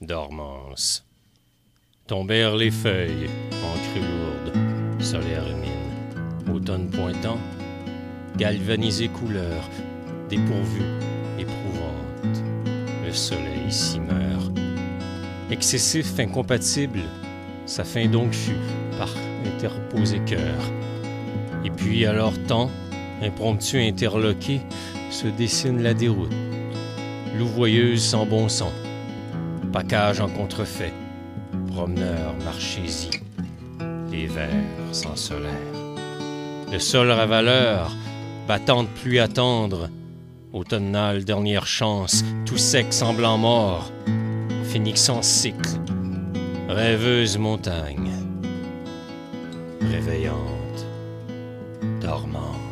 dormance. Tombèrent les feuilles, encre lourde, solaire mine, automne pointant, galvanisée couleur, dépourvue, éprouvante. Le soleil s'y meurt. Excessif, incompatible, sa fin donc fut, par interposé cœur. Et puis, à leur temps, impromptu, interloqué, se dessine la déroute, louvoyeuse sans bon son, package en contrefait, promeneurs, marchez-y, les vers sans solaire. Le sol ravaleur, battante pluie à tendre, automnale dernière chance, tout sec semblant mort, phénix en cycle, rêveuse montagne, réveillante, dormante.